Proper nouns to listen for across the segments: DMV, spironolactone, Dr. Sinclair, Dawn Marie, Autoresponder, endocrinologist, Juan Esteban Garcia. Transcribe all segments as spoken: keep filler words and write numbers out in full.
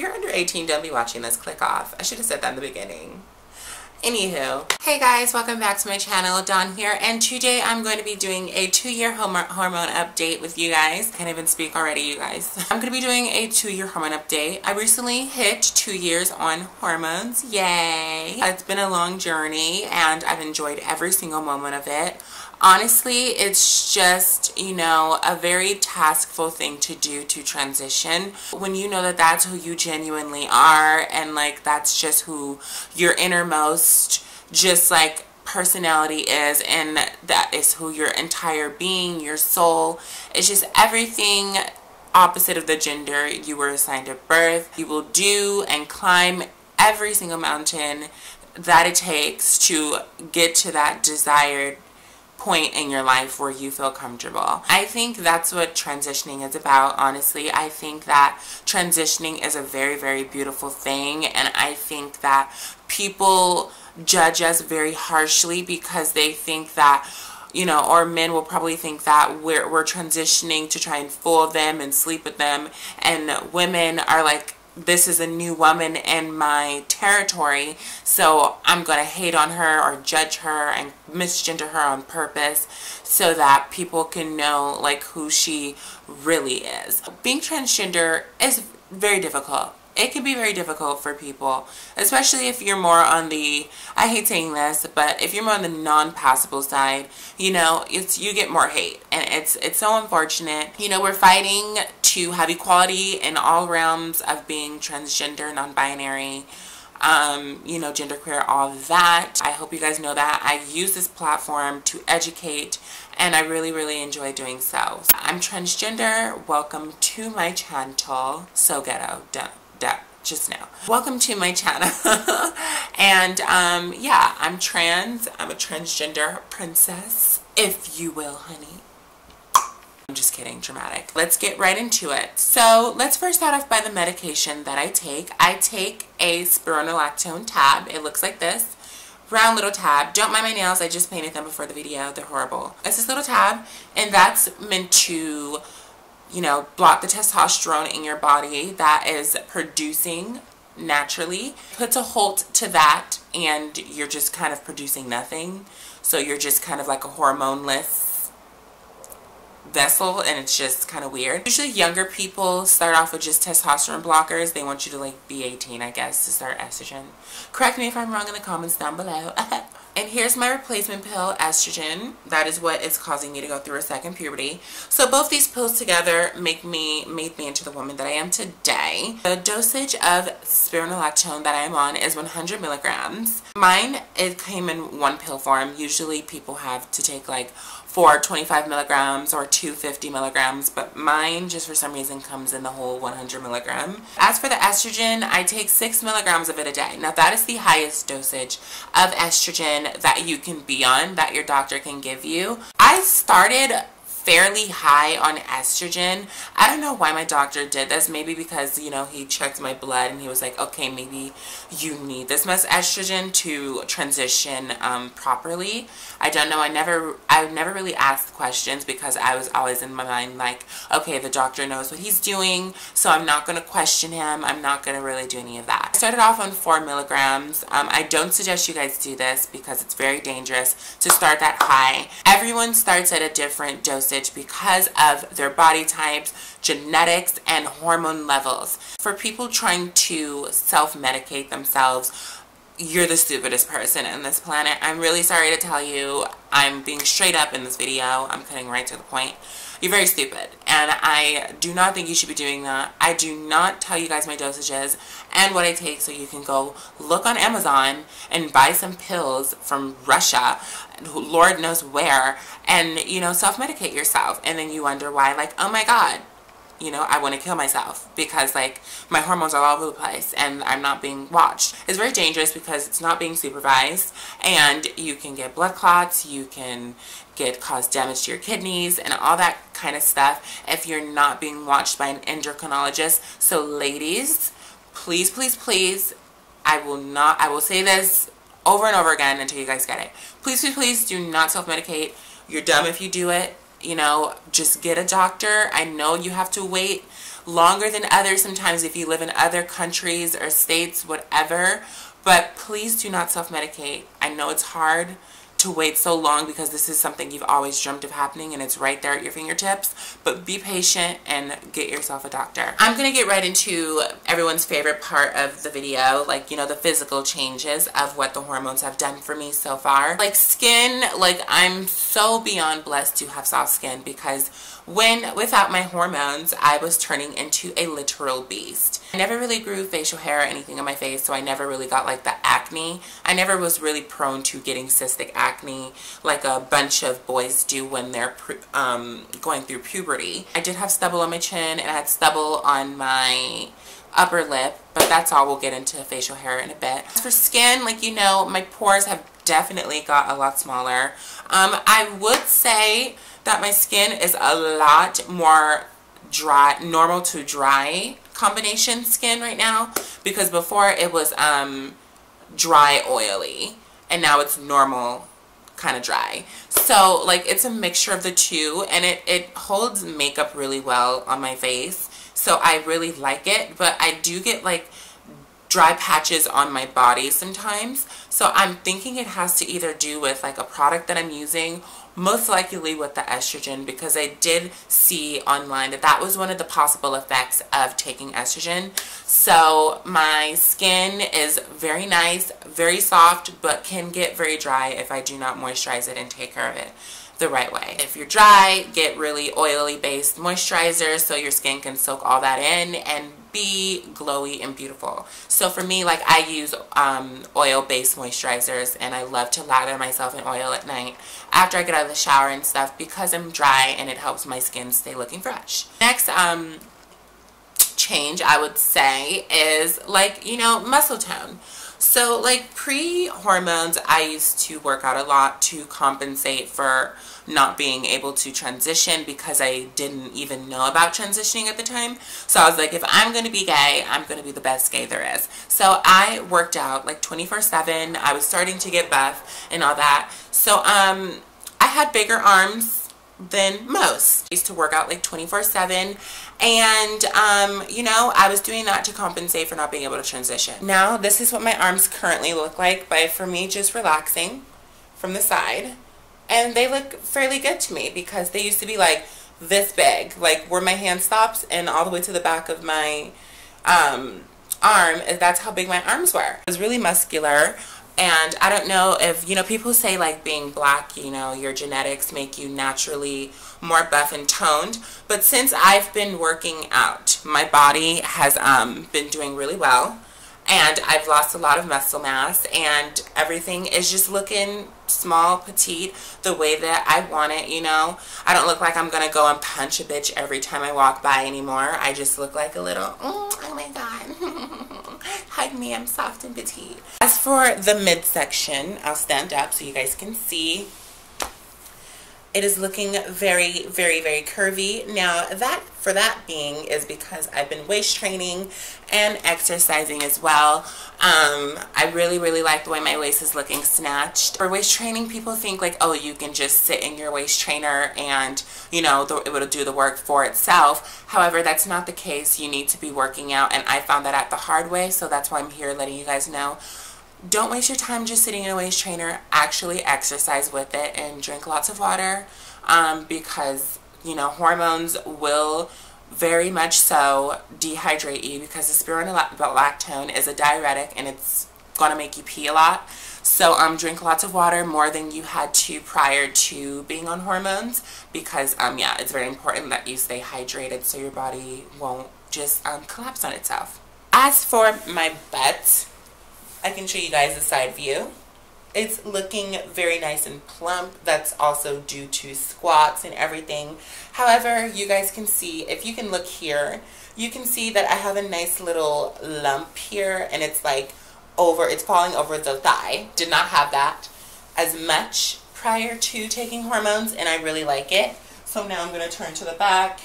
you're under eighteen, don't be watching this. Click off. I should have said that in the beginning. Anywho, hey guys, welcome back to my channel. Dawn here, and today I'm going to be doing a two-year hormone update with you guys. I can't even speak already, you guys. I'm going to be doing a two-year hormone update. I recently hit two years on hormones. Yay! It's been a long journey, and I've enjoyed every single moment of it. Honestly, it's just, you know, a very taskful thing to do to transition when you know that that's who you genuinely are, and like that's just who your innermost just like personality is, and that is who your entire being, your soul, it's just everything opposite of the gender you were assigned at birth. You will do and climb every single mountain that it takes to get to that desired point in your life where you feel comfortable. I think that's what transitioning is about, honestly. I think that transitioning is a very, very beautiful thing, and I think that people judge us very harshly because they think that, you know, or men will probably think that we're, we're transitioning to try and fool them and sleep with them, and women are like, this is a new woman in my territory, so I'm going to hate on her or judge her and misgender her on purpose so that people can know like who she really is. Being transgender is very difficult. It can be very difficult for people, especially if you're more on the, I hate saying this, but if you're more on the non-passable side, you know, it's, you get more hate, and it's, it's so unfortunate. You know, we're fighting to have equality in all realms of being transgender, non-binary, um, you know, genderqueer, all that. I hope you guys know that. I use this platform to educate, and I really, really enjoy doing so. I'm transgender. Welcome to my channel. So ghetto, duh. Up just now. Welcome to my channel. And um, yeah, I'm trans. I'm a transgender princess, if you will, honey. I'm just kidding, dramatic. Let's get right into it. So let's first start off by the medication that I take. I take a spironolactone tab. It looks like this. Round little tab. Don't mind my nails. I just painted them before the video. They're horrible. It's this little tab, and that's meant to, you know, block the testosterone in your body that is producing naturally. Puts a halt to that, and you're just kind of producing nothing. So you're just kind of like a hormoneless vessel, and it's just kind of weird. Usually younger people start off with just testosterone blockers. They want you to like be eighteen, I guess, to start estrogen. Correct me if I'm wrong in the comments down below. And here's my replacement pill, estrogen. That is what is causing me to go through a second puberty. So both these pills together make me, made me into the woman that I am today. The dosage of spironolactone that I am on is one hundred milligrams. Mine, it came in one pill form. Usually people have to take like four twenty-five milligrams or two fifty milligrams, but mine just for some reason comes in the whole one hundred milligram. As for the estrogen, I take six milligrams of it a day. Now that is the highest dosage of estrogen that you can be on, that your doctor can give you. I started fairly high on estrogen. I don't know why my doctor did this. Maybe because, you know, he checked my blood and he was like, okay, maybe you need this much estrogen to transition um, properly. I don't know. I never, I never really asked questions because I was always in my mind like, okay, the doctor knows what he's doing, so I'm not going to question him. I'm not going to really do any of that. I started off on four milligrams. Um, I don't suggest you guys do this because it's very dangerous to start that high. Everyone starts at a different dosage because of their body types, genetics, and hormone levels. For people trying to self-medicate themselves, you're the stupidest person on this planet. I'm really sorry to tell you. I'm being straight up in this video. I'm cutting right to the point. You're very stupid, and I do not think you should be doing that. I do not tell you guys my dosages and what I take, so you can go look on Amazon and buy some pills from Russia, Lord knows where, and, you know, self-medicate yourself, and then you wonder why, like, oh my god, you know, I want to kill myself because, like, my hormones are all over the place and I'm not being watched. It's very dangerous because it's not being supervised, and you can get blood clots, you can get cause damage to your kidneys and all that kind of stuff if you're not being watched by an endocrinologist. So, ladies, please, please, please, I will not, I will say this over and over again until you guys get it. Please, please, please do not self-medicate. You're dumb if you do it. You know, just get a doctor. I know you have to wait longer than others sometimes if you live in other countries or states, whatever. But please do not self-medicate. I know it's hard to wait so long because this is something you've always dreamt of happening and it's right there at your fingertips, but be patient and get yourself a doctor. I'm gonna get right into everyone's favorite part of the video, like, you know, the physical changes of what the hormones have done for me so far. Like skin, like I'm so beyond blessed to have soft skin, because when without my hormones I was turning into a literal beast. I never really grew facial hair or anything on my face, so I never really got like the acne. I never was really prone to getting cystic acne acne like a bunch of boys do when they're um, going through puberty. I did have stubble on my chin and I had stubble on my upper lip, but that's all. We'll get into facial hair in a bit. As for skin, like, you know, my pores have definitely got a lot smaller. Um, I would say that my skin is a lot more dry, normal to dry combination skin right now, because before it was um, dry oily and now it's normal kind of dry. So like it's a mixture of the two, and it, it holds makeup really well on my face, so I really like it. But I do get like dry patches on my body sometimes, so I'm thinking it has to either do with like a product that I'm using, most likely with the estrogen, because I did see online that that was one of the possible effects of taking estrogen. So my skin is very nice, very soft, but can get very dry if I do not moisturize it and take care of it the right way. If you're dry, get really oily based moisturizer so your skin can soak all that in and be glowy and beautiful. So for me, like, I use um, oil-based moisturizers, and I love to lather myself in oil at night after I get out of the shower and stuff, because I'm dry and it helps my skin stay looking fresh. Next um, change I would say is, like, you know, muscle tone. So like pre-hormones, I used to work out a lot to compensate for not being able to transition, because I didn't even know about transitioning at the time. So I was like, if I'm going to be gay, I'm going to be the best gay there is. So I worked out like twenty-four seven. I was starting to get buff and all that. So um, I had bigger arms than most. I used to work out like twenty-four seven, and um, you know, I was doing that to compensate for not being able to transition. Now this is what my arms currently look like by, for me, just relaxing from the side. And they look fairly good to me, because they used to be like this big, like where my hand stops and all the way to the back of my um, arm, that's how big my arms were. It was really muscular. And I don't know if, you know, people say like being black, you know, your genetics make you naturally more buff and toned. But since I've been working out, my body has um, been doing really well. And I've lost a lot of muscle mass, and everything is just looking small, petite, the way that I want it, you know. I don't look like I'm going to go and punch a bitch every time I walk by anymore. I just look like a little, mm, oh my God, hug me, I'm soft and petite. As for the midsection, I'll stand up so you guys can see. It is looking very, very, very curvy. Now that, for that being, is because I've been waist training and exercising as well. Um, I really, really like the way my waist is looking snatched. For waist training, people think like, oh, you can just sit in your waist trainer and, you know, the, it will do the work for itself. However, that's not the case. You need to be working out, and I found that out the hard way, so that's why I'm here letting you guys know. Don't waste your time just sitting in a waist trainer. Actually exercise with it and drink lots of water, um, because, you know, hormones will very much so dehydrate you, because the spironolactone is a diuretic and it's going to make you pee a lot. So um, drink lots of water, more than you had to prior to being on hormones, because um, yeah, it's very important that you stay hydrated so your body won't just um, collapse on itself. As for my butt, I can show you guys the side view. It's looking very nice and plump. That's also due to squats and everything. However, you guys can see, if you can look here, you can see that I have a nice little lump here, and it's like over, it's falling over the thigh. Did not have that as much prior to taking hormones, and I really like it. So now I'm going to turn to the back,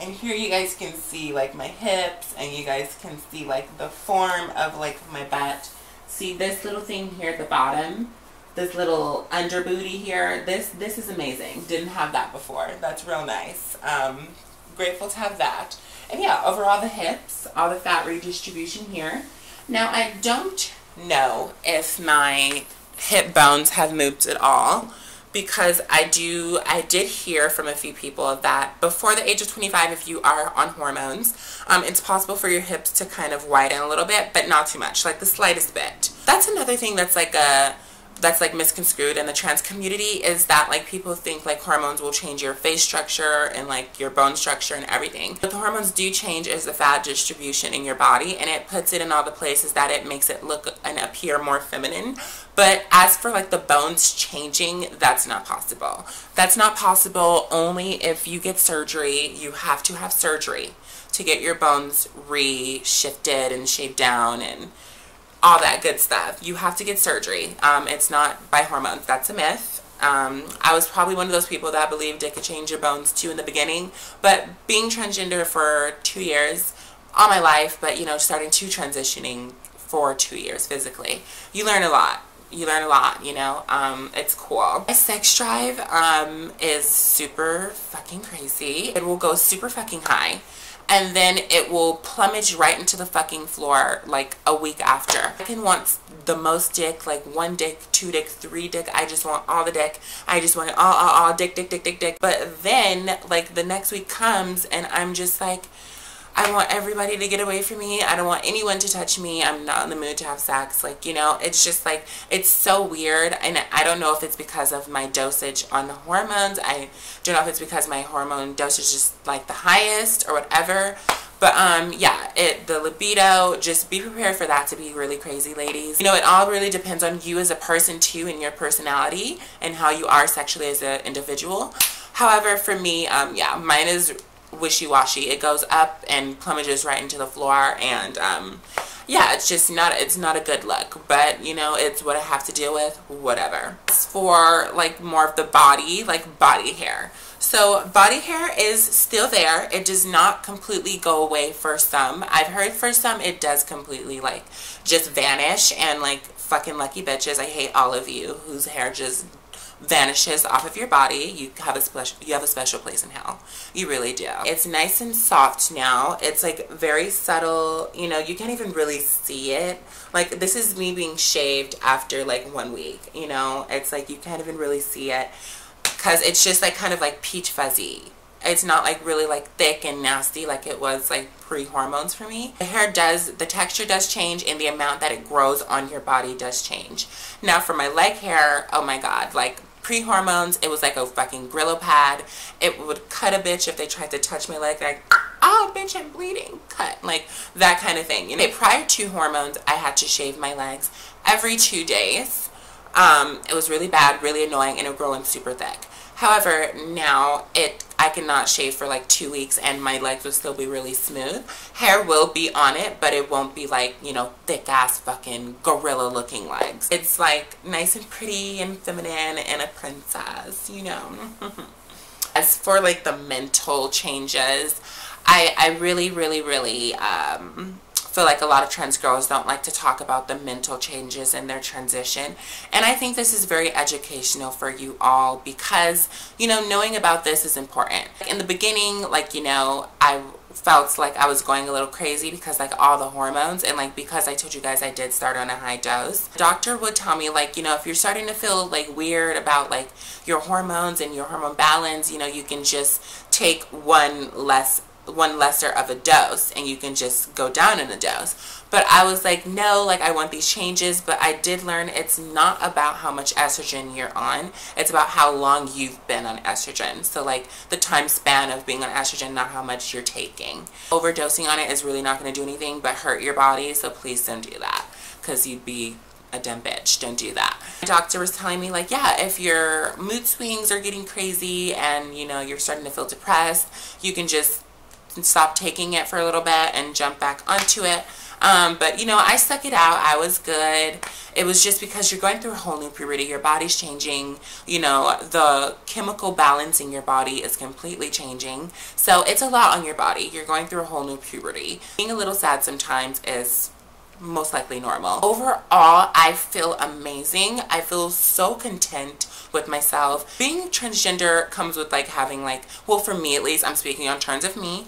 and here you guys can see like my hips, and you guys can see like the form of like my butt. See this little thing here at the bottom, this little under booty here, this this is amazing. Didn't have that before. That's real nice. Um, grateful to have that. And yeah, overall the hips, all the fat redistribution here. Now I don't know if my hip bones have moved at all, because I do, I did hear from a few people that before the age of twenty-five, if you are on hormones, um, it's possible for your hips to kind of widen a little bit, but not too much, like the slightest bit. That's another thing that's like a, that's like misconstrued in the trans community, is that like people think like hormones will change your face structure and like your bone structure and everything. What the hormones do change is the fat distribution in your body, and it puts it in all the places that it makes it look and appear more feminine. But as for like the bones changing, that's not possible. That's not possible. Only if you get surgery, you have to have surgery to get your bones re-shifted and shaped down and all that good stuff. You have to get surgery. Um, it's not by hormones. That's a myth. Um, I was probably one of those people that believed it could change your bones too in the beginning, but being transgender for two years, all my life, but you know, starting to transitioning for two years physically, you learn a lot. You learn a lot, you know, um, it's cool. My sex drive um, is super fucking crazy. It will go super fucking high, and then it will plummet right into the fucking floor like a week after. I can want the most dick, like one dick, two dick, three dick. I just want all the dick. I just want it all, all, all, dick, dick, dick, dick, dick. But then, like, the next week comes and I'm just like, I want everybody to get away from me. I don't want anyone to touch me. I'm not in the mood to have sex. Like, you know, it's just like, it's so weird. And I don't know if it's because of my dosage on the hormones. I don't know if it's because my hormone dosage is like the highest or whatever. But, um, yeah, it, the libido, just be prepared for that to be really crazy, ladies. You know, it all really depends on you as a person, too, and your personality and how you are sexually as an individual. However, for me, um, yeah, mine is wishy-washy. It goes up and plummets right into the floor, and um yeah, it's just not it's not a good look, but you know, it's what I have to deal with, whatever. As for like more of the body, like body hair, so body hair is still there. It does not completely go away for some. I've heard for some it does completely like just vanish, and like fucking lucky bitches, I hate all of you whose hair just vanishes off of your body. You have a special you have a special place in hell. You really do. It's nice and soft now. It's like very subtle, you know, you can't even really see it. Like, this is me being shaved after like one week, you know. It's like you can't even really see it because it's just like kind of like peach fuzzy. It's not like really like thick and nasty like it was like pre-hormones for me. The hair does, the texture does change, and the amount that it grows on your body does change. Now for my leg hair, oh my god, like pre-hormones, it was like a fucking Brillo pad. It would cut a bitch if they tried to touch my leg, like, oh bitch, I'm bleeding, cut, like that kind of thing. You know, prior to hormones, I had to shave my legs every two days. Um, it was really bad, really annoying, and it was growing super thick. However, now it I cannot shave for like two weeks and my legs will still be really smooth. Hair will be on it, but it won't be like, you know, thick ass fucking gorilla looking legs. It's like nice and pretty and feminine and a princess, you know. As for like the mental changes, I, I really, really, really um, feel like a lot of trans girls don't like to talk about the mental changes in their transition, and I think this is very educational for you all, because you know, knowing about this is important. In the beginning, like, you know, I felt like I was going a little crazy because like all the hormones, and like because I told you guys I did start on a high dose, the doctor would tell me like, you know, if you're starting to feel like weird about like your hormones and your hormone balance, you know, you can just take one less one lesser of a dose and you can just go down in a dose. But I was like, no, like I want these changes. But I did learn it's not about how much estrogen you're on, it's about how long you've been on estrogen. So like the time span of being on estrogen, not how much you're taking. Overdosing on it is really not going to do anything but hurt your body, so please don't do that, because you'd be a dumb bitch. Don't do that. The doctor was telling me like, yeah, if your mood swings are getting crazy and you know, you're starting to feel depressed, you can just and stop taking it for a little bit and jump back onto it. Um, but you know, I stuck it out. I was good. It was just because you're going through a whole new puberty. Your body's changing. You know, the chemical balance in your body is completely changing. So it's a lot on your body. You're going through a whole new puberty. Being a little sad sometimes is most likely normal. Overall, I feel amazing. I feel so content with myself. Being transgender comes with like having like, well, for me at least, I'm speaking on terms of me,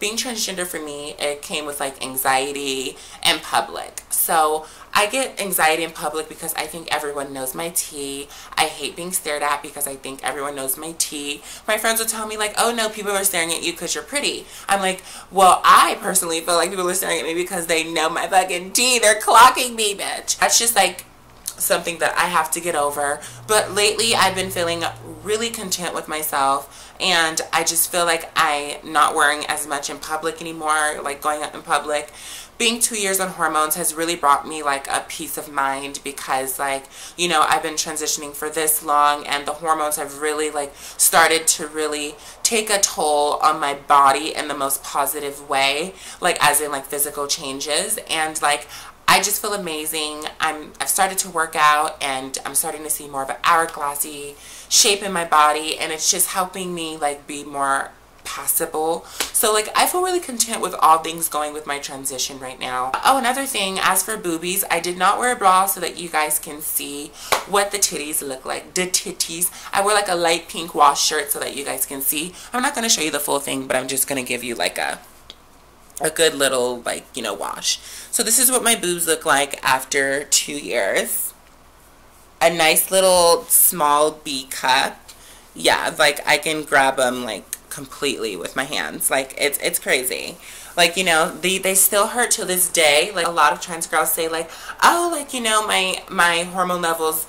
being transgender for me, it came with like anxiety and public. So I get anxiety in public because I think everyone knows my tea. I hate being stared at because I think everyone knows my tea. My friends would tell me like, oh no, people are staring at you because you're pretty. I'm like, well, I personally feel like people are staring at me because they know my fucking tea. They're clocking me, bitch. That's just like something that I have to get over. But lately I've been feeling really content with myself, and I just feel like I'm not worrying as much in public anymore, like going up in public. Being two years on hormones has really brought me like a peace of mind because, like, you know, I've been transitioning for this long, and the hormones have really like started to really take a toll on my body in the most positive way, like as in like physical changes. And like I just feel amazing. I'm, I've started to work out, and I'm starting to see more of an hourglassy shape in my body, and it's just helping me like be more passable. So like I feel really content with all things going with my transition right now. Oh, another thing, as for boobies, I did not wear a bra so that you guys can see what the titties look like. The titties. I wear like a light pink wash shirt so that you guys can see. I'm not going to show you the full thing, but I'm just going to give you like a a good little, like, you know, wash. So this is what my boobs look like after two years. A nice little small B cup. Yeah, like, I can grab them, like, completely with my hands. Like, it's it's crazy. Like, you know, they, they still hurt to this day. Like, a lot of trans girls say, like, oh, like, you know, my, my hormone levels,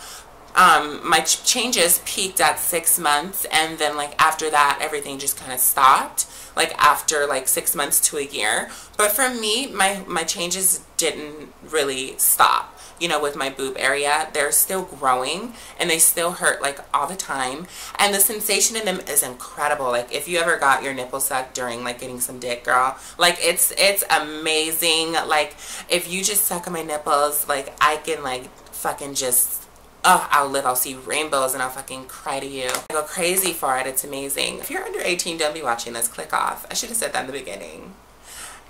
um, my ch changes peaked at six months, and then, like, after that, everything just kind of stopped. Like after like six months to a year. But for me, my my changes didn't really stop, you know, with my boob area. They're still growing, and they still hurt like all the time, and the sensation in them is incredible. Like, if you ever got your nipple sucked during like getting some dick, girl, like it's it's amazing. Like, if you just suck on my nipples, like I can like fucking just, oh, I'll live, I'll see rainbows, and I'll fucking cry to you. I go crazy for it. It's amazing. If you're under eighteen, don't be watching this. Click off. I should have said that in the beginning.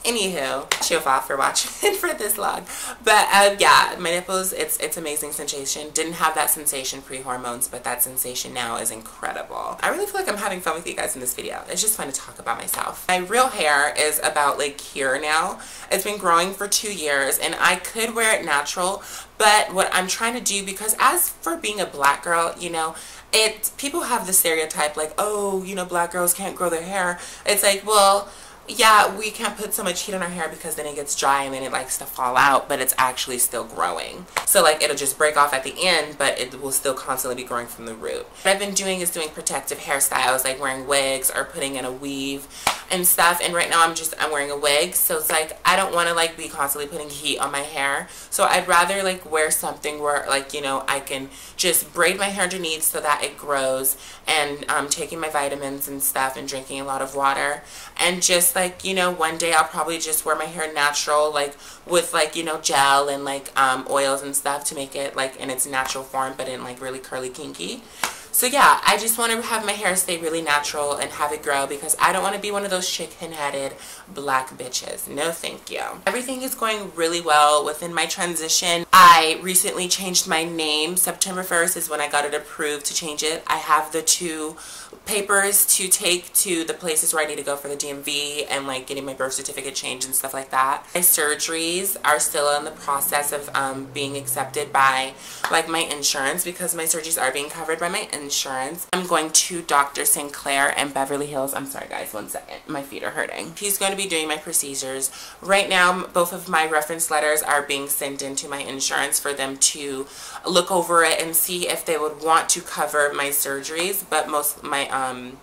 Anywho, show off for watching for this long. But um, yeah, my nipples, it's it's amazing sensation. Didn't have that sensation pre-hormones, but that sensation now is incredible. I really feel like I'm having fun with you guys in this video. It's just fun to talk about myself. My real hair is about like here now. It's been growing for two years, and I could wear it natural, but what I'm trying to do, because as for being a black girl, you know, it people have the stereotype like, oh, you know, black girls can't grow their hair. It's like, well, yeah, we can't put so much heat on our hair because then it gets dry and then it likes to fall out, but it's actually still growing. So like it'll just break off at the end, but it will still constantly be growing from the root. What I've been doing is doing protective hairstyles, like wearing wigs or putting in a weave and stuff. And right now I'm just, I'm wearing a wig. So it's like, I don't want to like be constantly putting heat on my hair. So I'd rather like wear something where like, you know, I can just braid my hair underneath so that it grows, and um, taking my vitamins and stuff and drinking a lot of water, and just like, like, you know, one day I'll probably just wear my hair natural, like with like, you know, gel and like um, oils and stuff to make it like in its natural form, but in like really curly kinky. So yeah, I just want to have my hair stay really natural and have it grow, because I don't want to be one of those chicken-headed black bitches. No thank you. Everything is going really well within my transition. I recently changed my name. September first is when I got it approved to change it. I have the two papers to take to the places where I need to go for the D M V and like getting my birth certificate changed and stuff like that. My surgeries are still in the process of um, being accepted by like my insurance, because my surgeries are being covered by my insurance. insurance. I'm going to Doctor Sinclair in Beverly Hills. I'm sorry guys, one second. My feet are hurting. He's going to be doing my procedures. Right now, both of my reference letters are being sent into my insurance for them to look over it and see if they would want to cover my surgeries, but most my, um,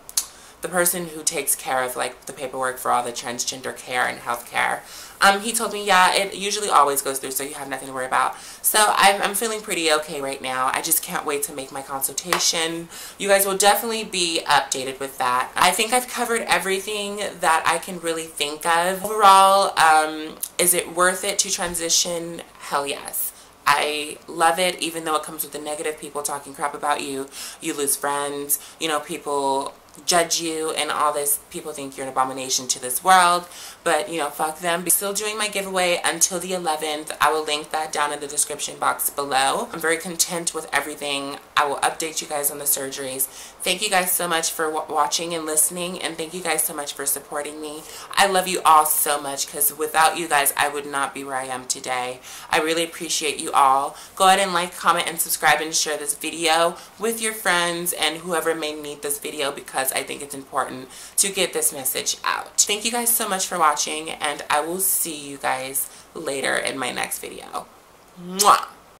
the person who takes care of like the paperwork for all the transgender care and health care, um, he told me, yeah, it usually always goes through, so you have nothing to worry about. So I'm, I'm feeling pretty okay right now. I just can't wait to make my consultation. You guys will definitely be updated with that. I think I've covered everything that I can really think of. Overall, um, is it worth it to transition? Hell yes. I love it, even though it comes with the negative, people talking crap about you. You lose friends, you know, people judge you and all this. People think you're an abomination to this world, but you know, fuck them. Still doing my giveaway until the eleventh. I will link that down in the description box below. I'm very content with everything. I will update you guys on the surgeries. Thank you guys so much for watching and listening, and thank you guys so much for supporting me. I love you all so much, because without you guys I would not be where I am today. I really appreciate you all. Go ahead and like, comment, and subscribe, and share this video with your friends and whoever may need this video, because I think it's important to get this message out. Thank you guys so much for watching, and I will see you guys later in my next video. Mwah!